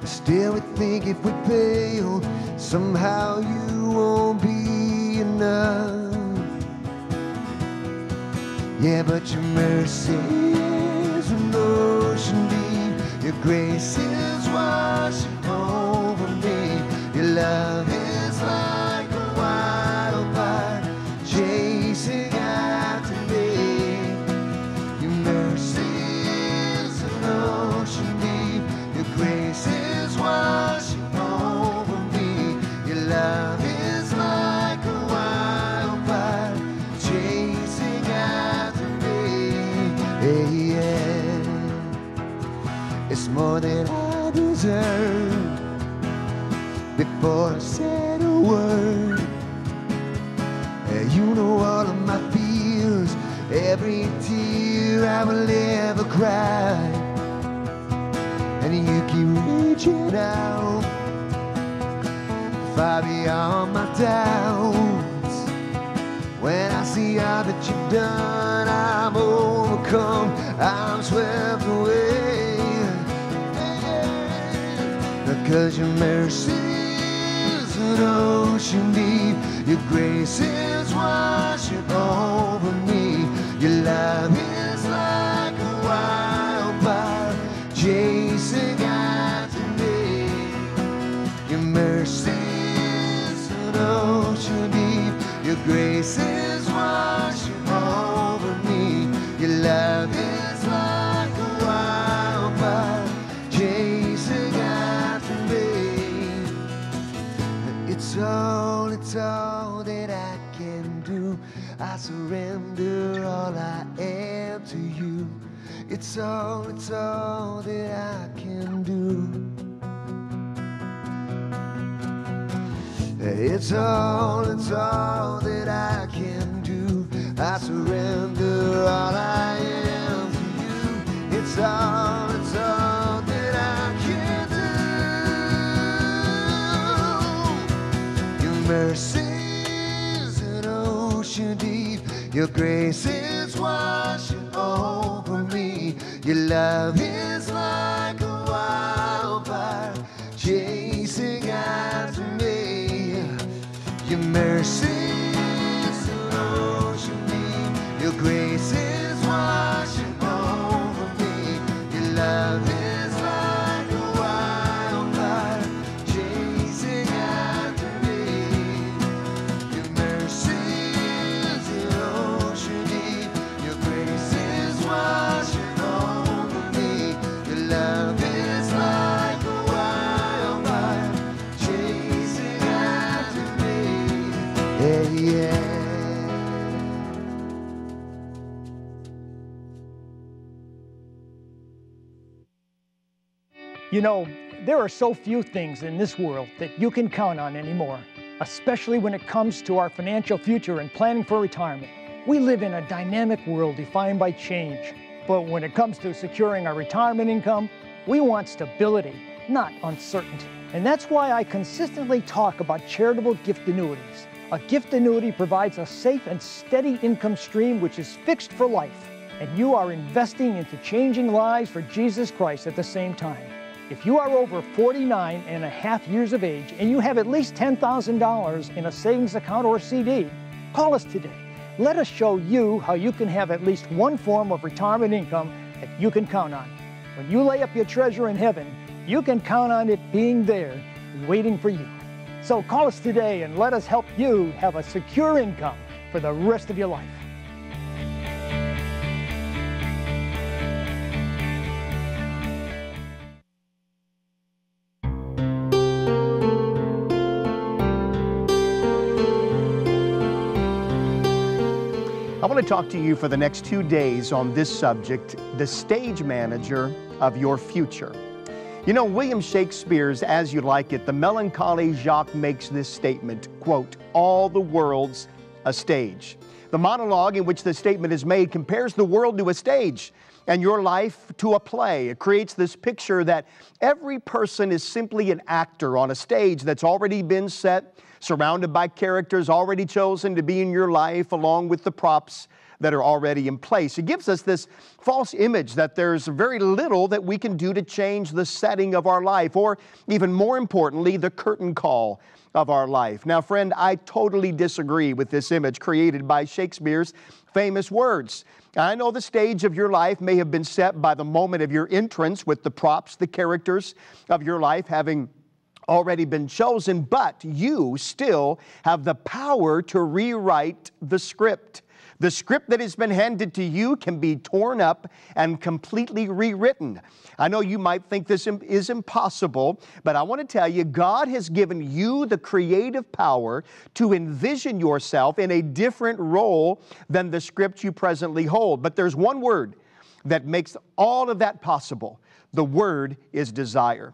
but still we think if we fail, somehow you won't be enough. Yeah, but your mercy is an ocean deep. Your grace is washing over me. Your love is like a wildfire chasing after me. Your mercy is an ocean deep. Your grace is washing over me. Your love is like a wildfire chasing after me. Yeah, yeah. It's more than I deserve. Before I said a word, yeah, you know all of my fears, every tear I will ever cry. And you keep reaching out far beyond my doubts. When I see all that you've done, I'm old. Come, I'm swept away, because your mercy is an ocean deep. Your grace is washing over me. Your love is like a wildfire chasing after me. Your mercy is an ocean deep. Your grace is washing over me. Your love is like a wine. I surrender all I am to you. It's all, it's all that I can do. It's all, it's all that I can do. I surrender all I am to you. It's all, it's all that I can do. Your mercy is an ocean deep. Your grace is washing over me. Your love is like a wildfire chasing after me. Your mercy is an ocean deep. Your grace is washing over me. Your love is like a wildfire chasing after me. Your mercy is an ocean deep. Your grace is washing over me. Your love is like a wildfire chasing after me. Yeah, yeah. You know, there are so few things in this world that you can count on anymore, especially when it comes to our financial future and planning for retirement. We live in a dynamic world defined by change, but when it comes to securing our retirement income, we want stability, not uncertainty. And that's why I consistently talk about charitable gift annuities. A gift annuity provides a safe and steady income stream which is fixed for life, and you are investing into changing lives for Jesus Christ at the same time. If you are over forty-nine and a half years of age and you have at least ten thousand dollars in a savings account or C D, call us today. Let us show you how you can have at least one form of retirement income that you can count on. When you lay up your treasure in heaven, you can count on it being there, waiting for you. So call us today and let us help you have a secure income for the rest of your life. I want to talk to you for the next two days on this subject, the stage manager of your future. You know, William Shakespeare's As You Like It, the melancholy Jacques makes this statement, quote, all the world's a stage. The monologue in which the statement is made compares the world to a stage and your life to a play. It creates this picture that every person is simply an actor on a stage that's already been set, surrounded by characters already chosen to be in your life, along with the props that are already in place. It gives us this false image that there's very little that we can do to change the setting of our life, or even more importantly, the curtain call of our life. Now, friend, I totally disagree with this image created by Shakespeare's famous words. I know the stage of your life may have been set by the moment of your entrance, with the props, the characters of your life having already been chosen, but you still have the power to rewrite the script. The script that has been handed to you can be torn up and completely rewritten. I know you might think this is impossible, but I want to tell you, God has given you the creative power to envision yourself in a different role than the script you presently hold. But there's one word that makes all of that possible. The word is desire.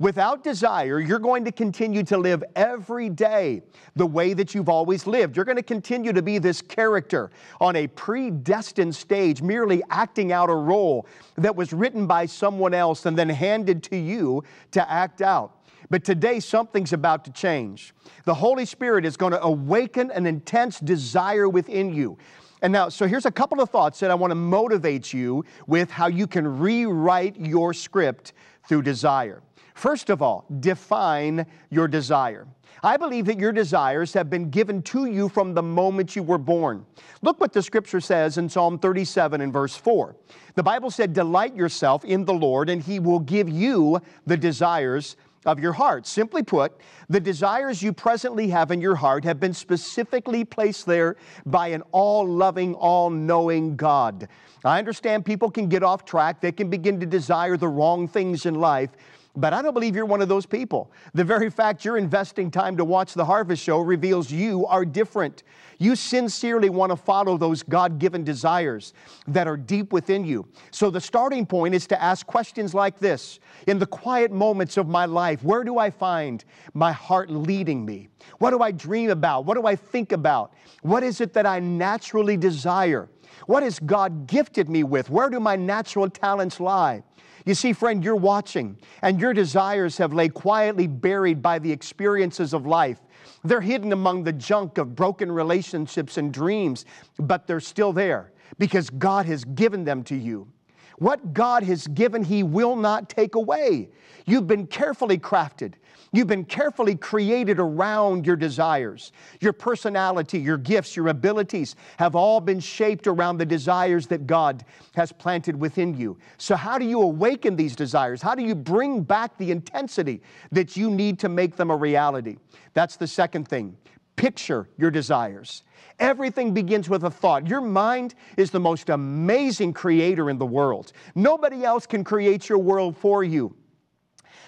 Without desire, you're going to continue to live every day the way that you've always lived. You're going to continue to be this character on a predestined stage, merely acting out a role that was written by someone else and then handed to you to act out. But today, something's about to change. The Holy Spirit is going to awaken an intense desire within you. And now, so here's a couple of thoughts that I want to motivate you with, how you can rewrite your script through desire. First of all, define your desire. I believe that your desires have been given to you from the moment you were born. Look what the scripture says in Psalm thirty-seven and verse four. The Bible said, delight yourself in the Lord and he will give you the desires of your heart. Simply put, the desires you presently have in your heart have been specifically placed there by an all-loving, all-knowing God. I understand people can get off track. They can begin to desire the wrong things in life. But I don't believe you're one of those people. The very fact you're investing time to watch The Harvest Show reveals you are different. You sincerely want to follow those God-given desires that are deep within you. So the starting point is to ask questions like this. In the quiet moments of my life, where do I find my heart leading me? What do I dream about? What do I think about? What is it that I naturally desire? What has God gifted me with? Where do my natural talents lie? You see, friend, you're watching, and your desires have lain quietly buried by the experiences of life. They're hidden among the junk of broken relationships and dreams, but they're still there because God has given them to you. What God has given, He will not take away. You've been carefully crafted. You've been carefully created around your desires. Your personality, your gifts, your abilities have all been shaped around the desires that God has planted within you. So how do you awaken these desires? How do you bring back the intensity that you need to make them a reality? That's the second thing. Picture your desires. Everything begins with a thought. Your mind is the most amazing creator in the world. Nobody else can create your world for you.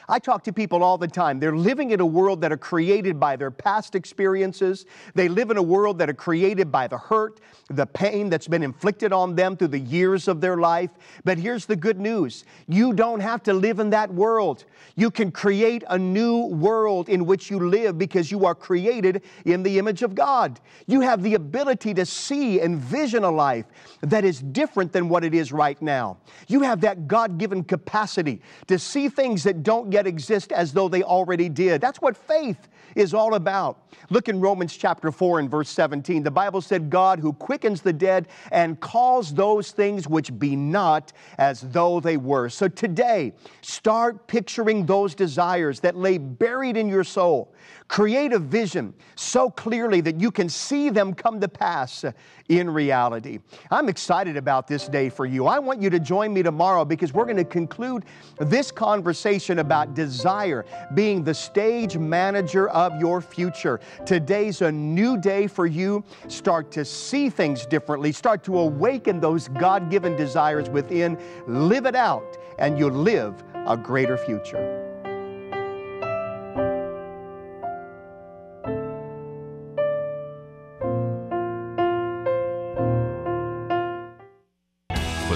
I talk to people all the time. They're living in a world that are created by their past experiences. They live in a world that are created by the hurt, the pain that's been inflicted on them through the years of their life. But here's the good news. You don't have to live in that world. You can create a new world in which you live because you are created in the image of God. You have the ability to see and vision a life that is different than what it is right now. You have that God-given capacity to see things that don't get yet exist as though they already did. That's what faith is all about. Look in Romans chapter four and verse seventeen. The Bible said, God who quickens the dead and calls those things which be not as though they were. So today, start picturing those desires that lay buried in your soul. Create a vision so clearly that you can see them come to pass in reality. I'm excited about this day for you. I want you to join me tomorrow because we're going to conclude this conversation about desire being the stage manager of your future. Today's a new day for you. Start to see things differently. Start to awaken those God-given desires within. Live it out, and you'll live a greater future.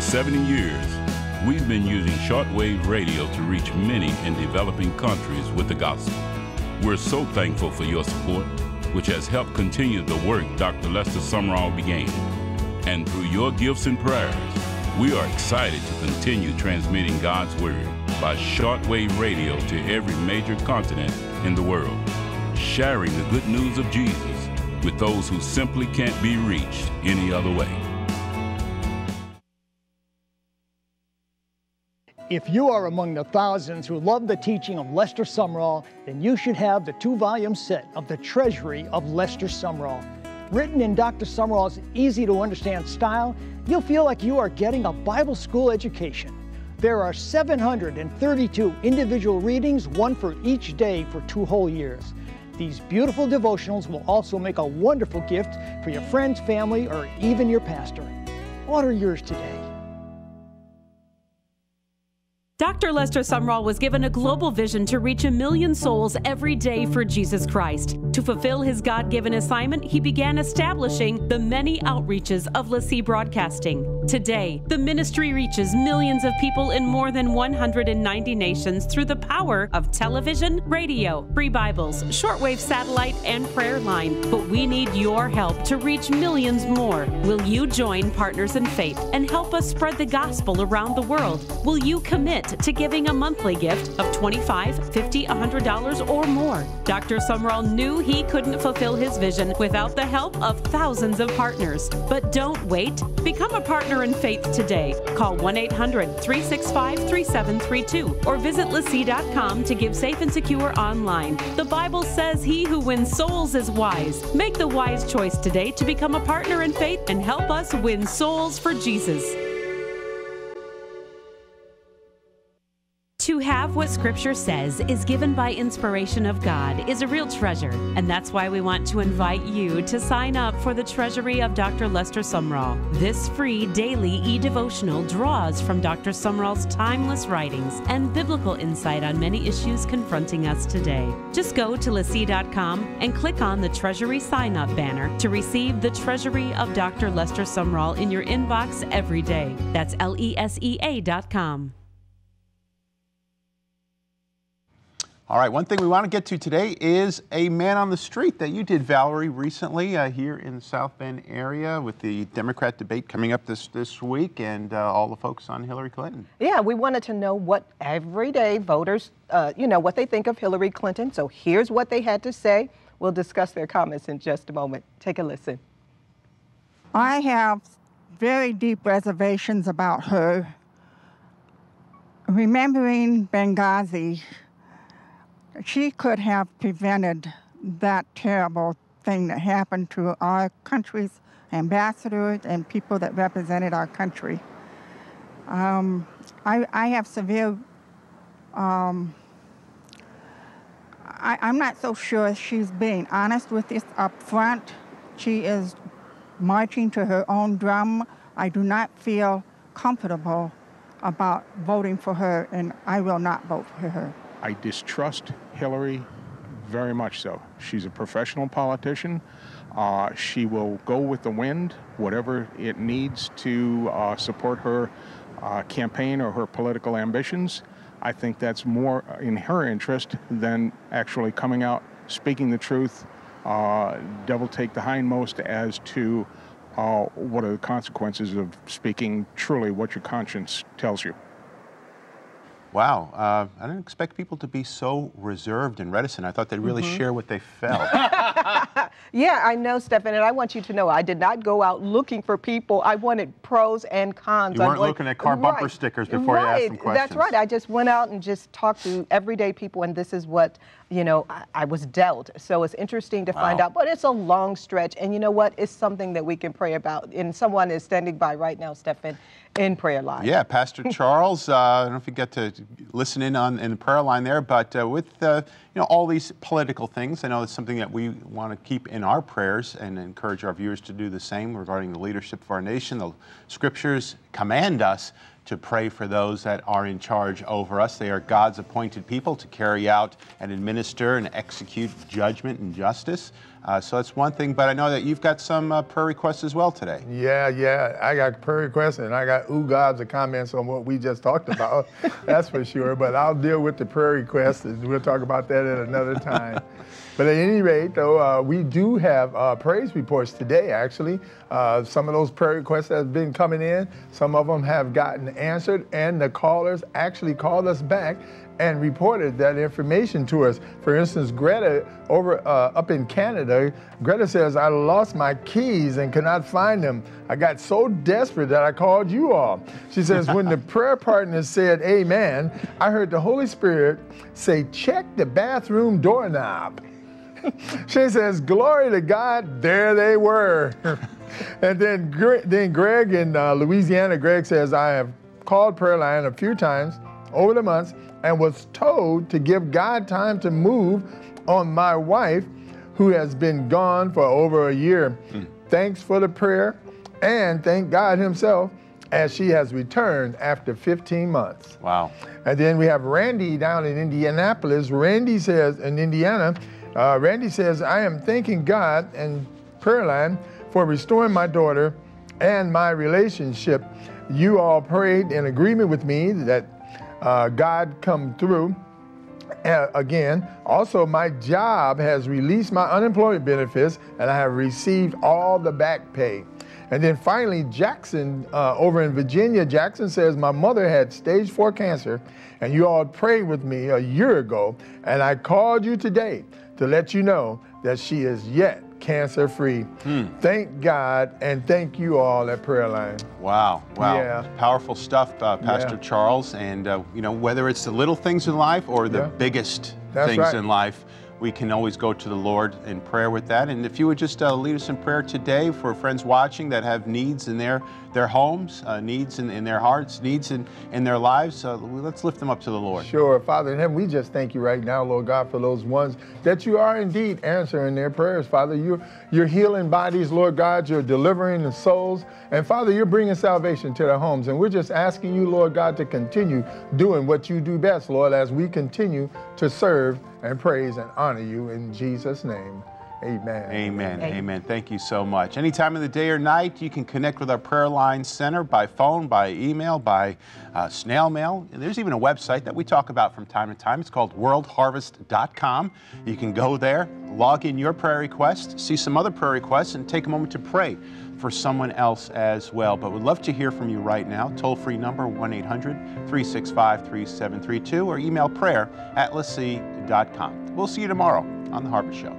seventy years, we've been using shortwave radio to reach many in developing countries with the gospel. We're so thankful for your support, which has helped continue the work Doctor Lester Sumrall began. And through your gifts and prayers, we are excited to continue transmitting God's Word by shortwave radio to every major continent in the world, sharing the good news of Jesus with those who simply can't be reached any other way. If you are among the thousands who love the teaching of Lester Sumrall, then you should have the two-volume set of The Treasury of Lester Sumrall. Written in Doctor Sumrall's easy-to-understand style, you'll feel like you are getting a Bible school education. There are seven hundred thirty-two individual readings, one for each day for two whole years. These beautiful devotionals will also make a wonderful gift for your friends, family, or even your pastor. Order yours today. Doctor Lester Sumrall was given a global vision to reach a million souls every day for Jesus Christ. To fulfill his God-given assignment, he began establishing the many outreaches of LeSEA Broadcasting. Today, the ministry reaches millions of people in more than one hundred ninety nations through the power of television, radio, free Bibles, shortwave satellite, and prayer line. But we need your help to reach millions more. Will you join Partners in Faith and help us spread the gospel around the world? Will you commit to giving a monthly gift of twenty-five dollars, fifty dollars, one hundred dollars or more? Doctor Sumrall knew he couldn't fulfill his vision without the help of thousands of partners. But don't wait. Become a partner in faith today. Call one eight hundred, three six five, three seven three two or visit lesea dot com to give safe and secure online. The Bible says he who wins souls is wise. Make the wise choice today to become a partner in faith and help us win souls for Jesus. To have of what Scripture says is given by inspiration of God is a real treasure, and that's why we want to invite you to sign up for the Treasury of Doctor Lester Sumrall. This free daily e-devotional draws from Doctor Sumrall's timeless writings and biblical insight on many issues confronting us today. Just go to lesea dot com and click on the Treasury sign-up banner to receive the Treasury of Doctor Lester Sumrall in your inbox every day. That's lesea dot com. All right, one thing we want to get to today is a man on the street that you did, Valerie, recently uh, here in the South Bend area with the Democrat debate coming up this, this week and uh, all the folks on Hillary Clinton. Yeah, we wanted to know what everyday voters, uh, you know, what they think of Hillary Clinton. So here's what they had to say. We'll discuss their comments in just a moment. Take a listen. I have very deep reservations about her. Remembering Benghazi, she could have prevented that terrible thing that happened to our country's ambassadors and people that represented our country. Um, I, I have severe, um, I, I'm not so sure she's being honest with this up front. She is marching to her own drum. I do not feel comfortable about voting for her, and I will not vote for her. I distrust Hillary very much so. She's a professional politician. Uh, she will go with the wind, whatever it needs to uh, support her uh, campaign or her political ambitions. I think that's more in her interest than actually coming out, speaking the truth, uh, double take the hindmost as to uh, what are the consequences of speaking truly what your conscience tells you. Wow, uh, I didn't expect people to be so reserved and reticent. I thought they'd really mm-hmm. share what they felt. Yeah, I know, Stephen, and I want you to know I did not go out looking for people. I wanted pros and cons. You weren't going, looking at car bumper right, stickers before right, you asked them questions. That's right. I just went out and just talked to everyday people, and this is what, you know, I, I was dealt. So it's interesting to wow. find out, but it's a long stretch, and you know what? It's something that we can pray about, and someone is standing by right now, Stephen, in prayer line. Yeah, Pastor Charles, uh, I don't know if you got to listen in on in the prayer line there, but uh, with uh, you know, all these political things, I know it's something that we want to keep in our prayers and encourage our viewers to do the same regarding the leadership of our nation. The Scriptures command us to pray for those that are in charge over us. They are God's appointed people to carry out and administer and execute judgment and justice. Uh, so that's one thing, but I know that you've got some uh, prayer requests as well today. Yeah, yeah, I got prayer requests and I got ooh gobs of comments on what we just talked about, that's for sure, but I'll deal with the prayer requests and we'll talk about that at another time. But at any rate, though, uh, we do have uh, praise reports today, actually. Uh, some of those prayer requests that have been coming in, some of them have gotten answered, and the callers actually called us back and reported that information to us. For instance, Greta over uh, up in Canada, Greta says, I lost my keys and cannot find them. I got so desperate that I called you all. She says, when the prayer partner said amen, I heard the Holy Spirit say, check the bathroom doorknob. She says, glory to God, there they were. And then, then Greg in uh, Louisiana, Greg says, I have called prayer line a few times over the months and was told to give God time to move on my wife, who has been gone for over a year. Mm. Thanks for the prayer, and thank God himself, as she has returned after fifteen months. Wow. And then we have Randy down in Indianapolis. Randy says, in Indiana, uh, Randy says, I am thanking God and prayer line for restoring my daughter and my relationship. You all prayed in agreement with me that uh, God come through uh, again. Also, my job has released my unemployment benefits and I have received all the back pay. And then finally, Jackson uh, over in Virginia, Jackson says, my mother had stage four cancer and you all prayed with me a year ago. And I called you today to let you know that she is yet cancer-free. Hmm. Thank God, and thank you all at Prayer Line. Wow, wow, yeah. Powerful stuff, uh, Pastor yeah. Charles. And uh, you know, whether it's the little things in life or the yeah. biggest That's things right. in life, we can always go to the Lord in prayer with that. And if you would just uh, lead us in prayer today for friends watching that have needs in their, their homes, uh, needs in, in their hearts, needs in, in their lives, uh, let's lift them up to the Lord. Sure, Father in heaven, we just thank you right now, Lord God, for those ones that you are indeed answering their prayers, Father. You're, you're healing bodies, Lord God. You're delivering the souls. And Father, you're bringing salvation to their homes. And we're just asking you, Lord God, to continue doing what you do best, Lord, as we continue to serve and praise and honor you in Jesus' name. Amen. Amen. Amen. Thank you so much. Any time of the day or night, you can connect with our Prayer Line Center by phone, by email, by uh, snail mail. There's even a website that we talk about from time to time. It's called world harvest dot com. You can go there, log in your prayer request, see some other prayer requests, and take a moment to pray for someone else as well. But we'd love to hear from you right now. Toll-free number one eight hundred, three six five, three seven three two or email prayer at lesea dot com. We'll see you tomorrow on The Harvest Show.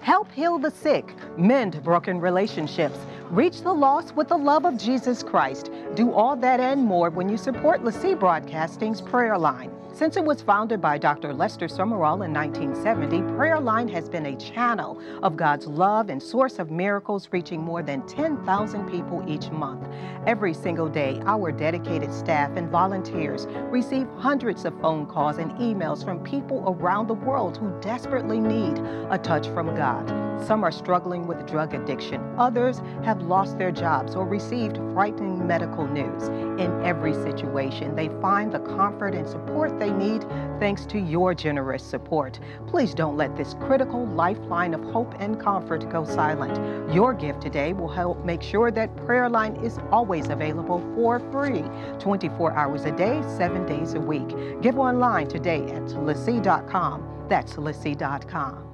Help heal the sick, mend broken relationships, reach the lost with the love of Jesus Christ. Do all that and more when you support LeSEA Broadcasting's Prayer Line. Since it was founded by Doctor Lester Sumrall in nineteen seventy, Prayer Line has been a channel of God's love and source of miracles, reaching more than ten thousand people each month. Every single day, our dedicated staff and volunteers receive hundreds of phone calls and emails from people around the world who desperately need a touch from God. Some are struggling with drug addiction. Others have lost their jobs or received frightening medical news. In every situation, they find the comfort and support they need thanks to your generous support. Please don't let this critical lifeline of hope and comfort go silent. Your gift today will help make sure that Prayer Line is always available for free, twenty-four hours a day, seven days a week. Give online today at lesea dot com. That's lesea dot com.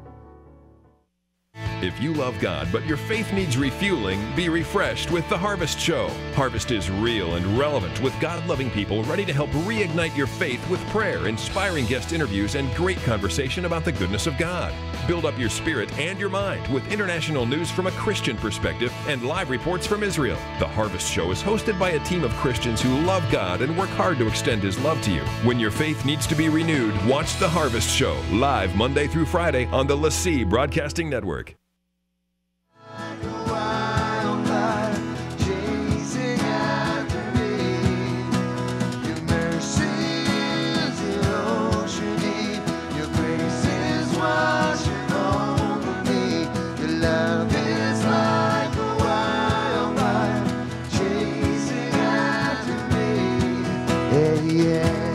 If you love God, but your faith needs refueling, be refreshed with The Harvest Show. Harvest is real and relevant with God-loving people ready to help reignite your faith with prayer, inspiring guest interviews, and great conversation about the goodness of God. Build up your spirit and your mind with international news from a Christian perspective and live reports from Israel. The Harvest Show is hosted by a team of Christians who love God and work hard to extend His love to you. When your faith needs to be renewed, watch The Harvest Show live Monday through Friday on the LeSEA Broadcasting Network. Yeah.